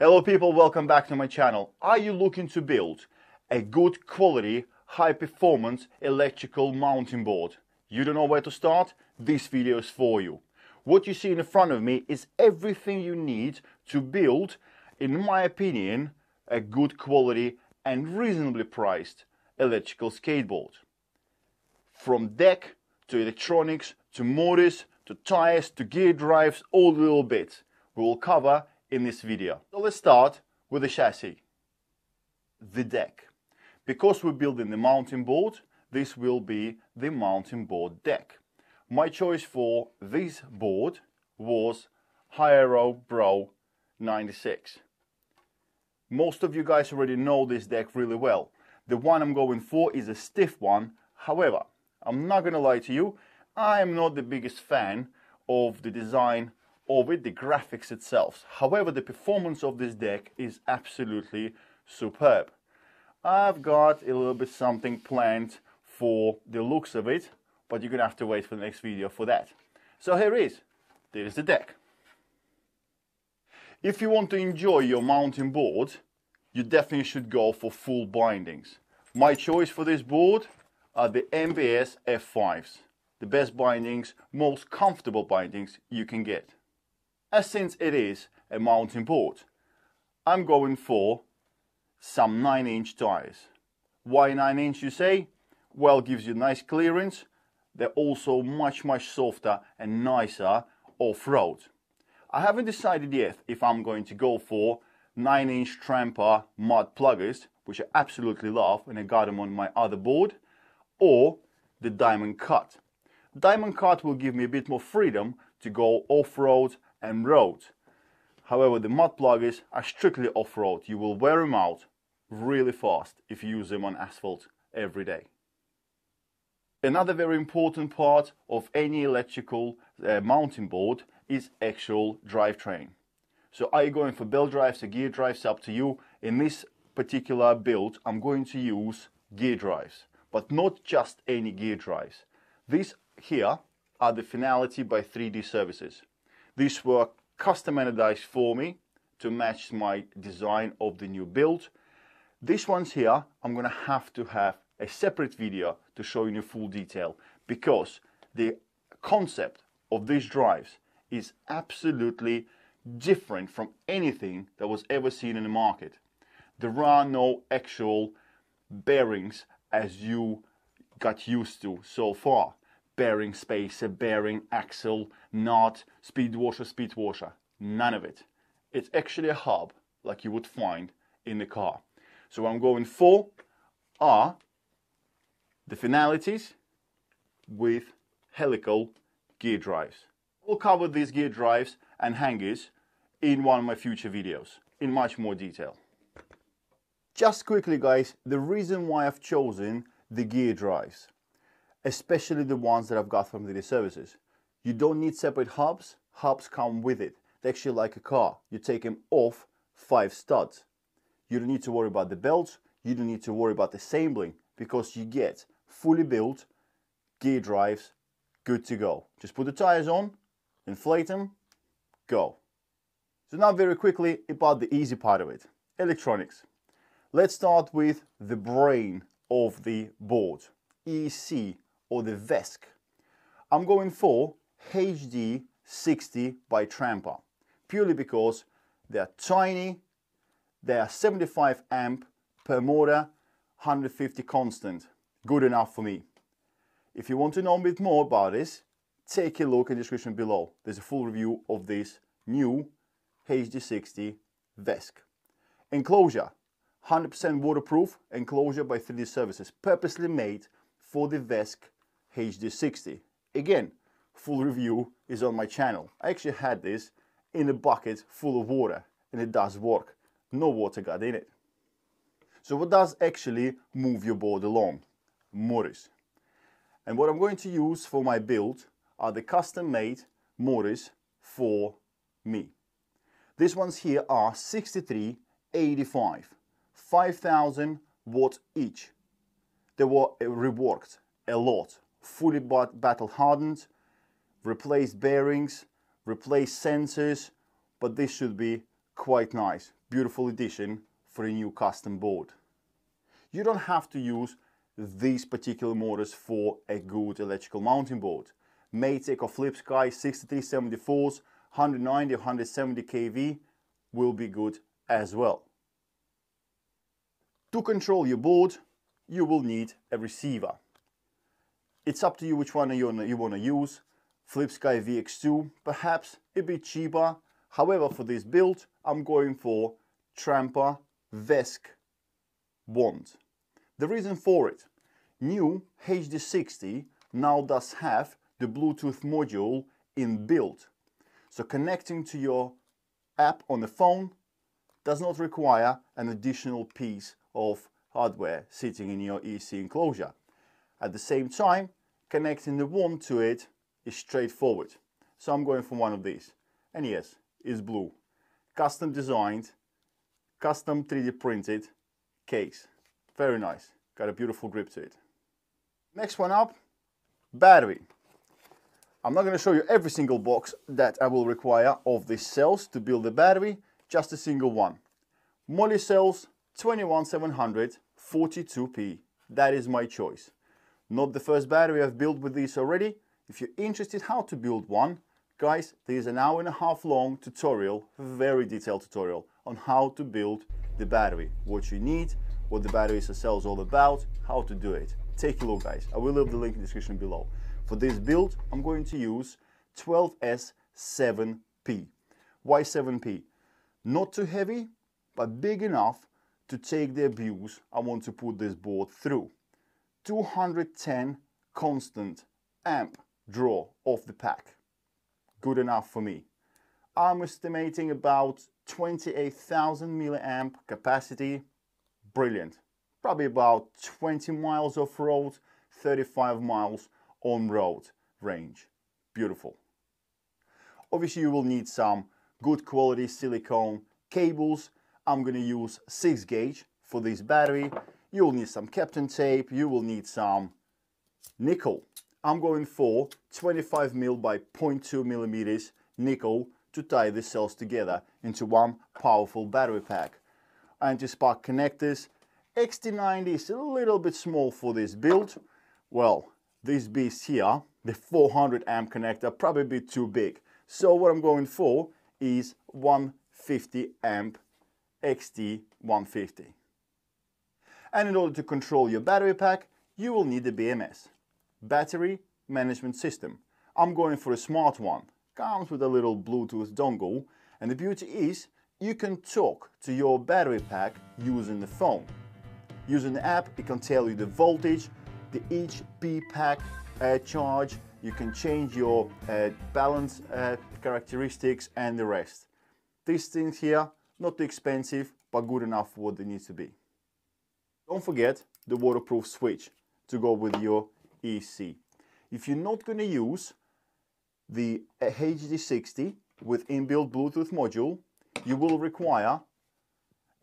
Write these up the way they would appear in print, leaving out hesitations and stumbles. Hello people, welcome back to my channel. Are you looking to build a good quality, high performance electrical mounting board? You don't know where to start? This video is for you. What you see in front of me is everything you need to build, in my opinion, a good quality and reasonably priced electrical skateboard. From deck to electronics, to motors, to tires, to gear drives, all the little bits we will cover in this video. So let's start with the chassis, the deck. Because we're building the mounting board, this will be the mounting board deck. My choice for this board was Hiero Pro 96. Most of you guys already know this deck really well. The one I'm going for is a stiff one. However, I'm not gonna lie to you, I am not the biggest fan of the design of it, the graphics itself. However, the performance of this deck is absolutely superb. I've got a little bit something planned for the looks of it, but you're gonna have to wait for the next video for that. So here is, there is the deck. If you want to enjoy your mounting board, you definitely should go for full bindings. My choice for this board are the MBS F5s. The best bindings, most comfortable bindings you can get. As since it is a mounting board, I'm going for some 9-inch tires. Why 9-inch you say? Well, gives you nice clearance. They're also much softer and nicer off-road. I haven't decided yet if I'm going to go for 9-inch Trampa mud pluggers, which I absolutely love and I got them on my other board, or the diamond cut. Diamond cut will give me a bit more freedom to go off-road and road. However, the mud pluggers are strictly off-road. You will wear them out really fast if you use them on asphalt every day. Another very important part of any electrical mounting board is actual drivetrain. So are you going for belt drives or gear drives? Up to you. In this particular build, I'm going to use gear drives, but not just any gear drives. These here are the Finality by 3D Services. These were customized for me to match my design of the new build. These ones here, I'm gonna have to have a separate video to show you in full detail, because the concept of these drives is absolutely different from anything that was ever seen in the market. There are no actual bearings as you got used to so far. Bearing spacer, bearing, axle, nut, speed washer, none of it. It's actually a hub like you would find in the car. So what I'm going for are the Finalities with helical gear drives. We'll cover these gear drives and hangers in one of my future videos in much more detail. Just quickly guys, the reason why I've chosen the gear drives, especially the ones that I've got from 3D Services. You don't need separate hubs. Hubs come with it. They're actually like a car. You take them off 5 studs. You don't need to worry about the belts. You don't need to worry about assembling, because you get fully built gear drives, good to go. Just put the tires on, inflate them, go. So now very quickly about the easy part of it, electronics. Let's start with the brain of the board, EC, or the VESC. I'm going for HD60 by Trampa, purely because they're tiny, they are 75 amp per motor, 150 constant, good enough for me. If you want to know a bit more about this, take a look in the description below. There's a full review of this new HD60 VESC. Enclosure, 100% waterproof enclosure by 3D Services, purposely made for the VESC HD60. Again, full review is on my channel. I actually had this in a bucket full of water and it does work. No water got in it. So what does actually move your board along? Motors. And what I'm going to use for my build are the custom made motors for me. These ones here are 6385, 5000 watts each. They were reworked a lot, fully battle hardened, replaced bearings, replaced sensors, but this should be Quite nice, beautiful addition for a new custom board. You don't have to use these particular motors for a good electrical mounting board. Maytek or FlipSky 6374s, 190 or 170 kV will be good as well. To control your board, you will need a receiver. It's up to you which one you want to use. FlipSky VX2, perhaps a bit cheaper. However, for this build, I'm going for Trampa VESC wand. The reason for it, new HD60 now does have the Bluetooth module inbuilt. So connecting to your app on the phone does not require an additional piece of hardware sitting in your EC enclosure. At the same time, connecting the wand to it is straightforward. So I'm going for one of these. And yes, it's blue. Custom designed, custom 3D printed case. Very nice. Got a beautiful grip to it. Next one up, battery. I'm not going to show you every single box that I will require of these cells to build the battery, just a single one. Molicels 21700 42p. That is my choice. Not the first battery I've built with these already. If you're interested how to build one, guys, there's an hour-and-a-half long tutorial, very detailed tutorial on how to build the battery, what you need, what the battery cell is all about, how to do it. Take a look, guys. I will leave the link in the description below. For this build, I'm going to use 12S 7P. Why 7P? Not too heavy, but big enough to take the abuse I want to put this board through. 210 constant amp draw off the pack. Good enough for me. I'm estimating about 28,000 milliamp capacity. Brilliant. Probably about 20 miles off-road, 35 miles on-road range. Beautiful. Obviously you will need some good quality silicone cables. I'm going to use 6-gauge for this battery. You will need some Kepton tape, you will need some nickel. I'm going for 25mm by 0.2mm nickel to tie the cells together into one powerful battery pack. Anti-spark connectors. XT90 is a little bit small for this build. Well, this beast here, the 400 amp connector, probably a bit too big. So what I'm going for is 150 amp XT150. And in order to control your battery pack, you will need the BMS, battery management system. I'm going for a smart one. Comes with a little Bluetooth dongle, and the beauty is you can talk to your battery pack using the phone. Using the app, it can tell you the voltage, the HP pack charge, you can change your balance characteristics and the rest. These things here, not too expensive, but good enough for what they need to be. Don't forget the waterproof switch to go with your EC. If you're not going to use the HD60 with inbuilt Bluetooth module, you will require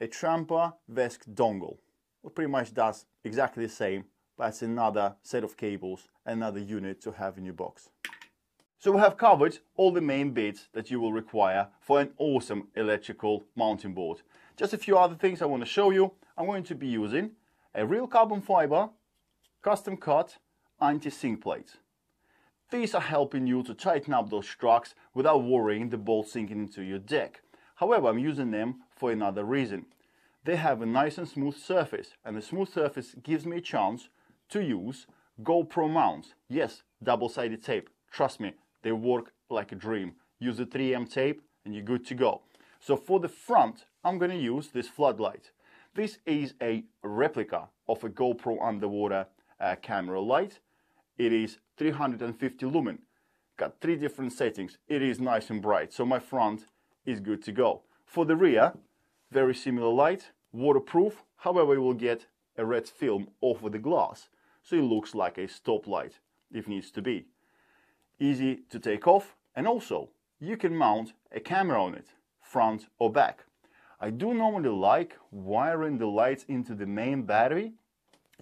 a Trampa VESC dongle. It pretty much does exactly the same, but it's another set of cables, another unit to have in your box. So we have covered all the main bits that you will require for an awesome electrical mounting board. Just a few other things I want to show you. I'm going to be using a real carbon fiber, custom cut anti-sink plates. These are helping you to tighten up those trucks without worrying the bolt sinking into your deck. However, I'm using them for another reason. They have a nice and smooth surface, and the smooth surface gives me a chance to use GoPro mounts. Yes, double-sided tape. Trust me, they work like a dream. Use the 3M tape and you're good to go. So for the front, I'm going to use this floodlight. This is a replica of a GoPro underwater camera light. It is 350 lumen, got 3 different settings. It is nice and bright, so my front is good to go. For the rear, very similar light, waterproof. However, you will get a red film over the glass, so it looks like a stop light if needs to be. Easy to take off, and also you can mount a camera on it, front or back. I do normally like wiring the lights into the main battery.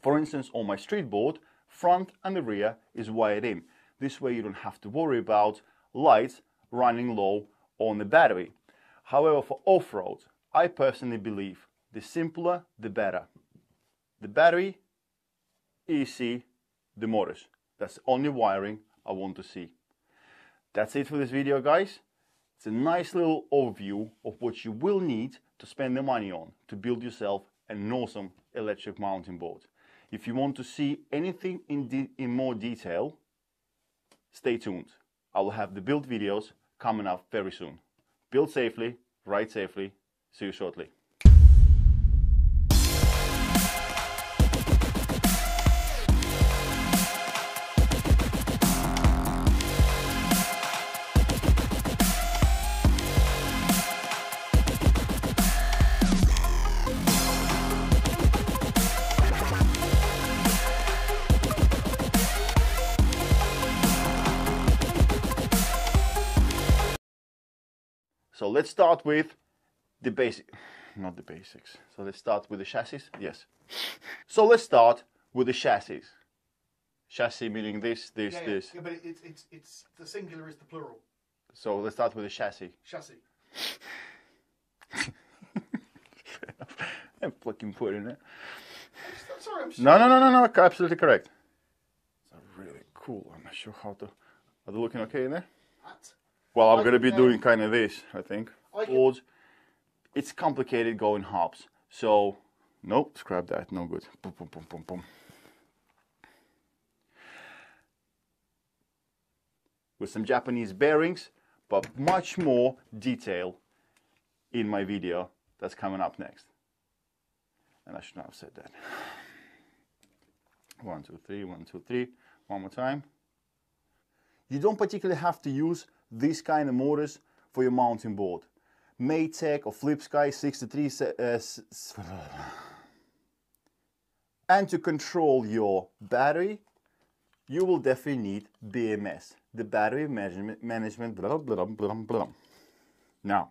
For instance, on my street board, front and the rear is wired in. This way you don't have to worry about lights running low on the battery. However, for off-road, I personally believe the simpler, the better. The battery, EC, the motors. That's the only wiring I want to see. That's it for this video, guys. It's a nice little overview of what you will need to spend the money on to build yourself an awesome electric mountain board. If you want to see anything in more detail, stay tuned. I will have the build videos coming up very soon. Build safely, ride safely. See you shortly. So let's start with the basic, not the basics. So let's start with the chassis. Yes. So let's start with the chassis. Chassis meaning this. Yeah, but it's the singular is the plural. So let's start with the chassis. Chassis. I'm fucking putting it. I'm sorry. I'm sorry. No. Absolutely correct. It's really cool. I'm not sure how to. Are they looking okay in there? What? Well, I'm going to be doing kind of this, I think. It's complicated going hops. So, nope, scrap that, no good. Boom, boom, boom, boom, boom. With some Japanese bearings, but much more detail in my video that's coming up next. And I should not have said that. 1, 2, 3, 1, 2, 3. One more time. You don't particularly have to use these kind of motors for your mountain board. Maytech or FlipSky 63, and to control your battery, you will definitely need BMS, the battery management. Now,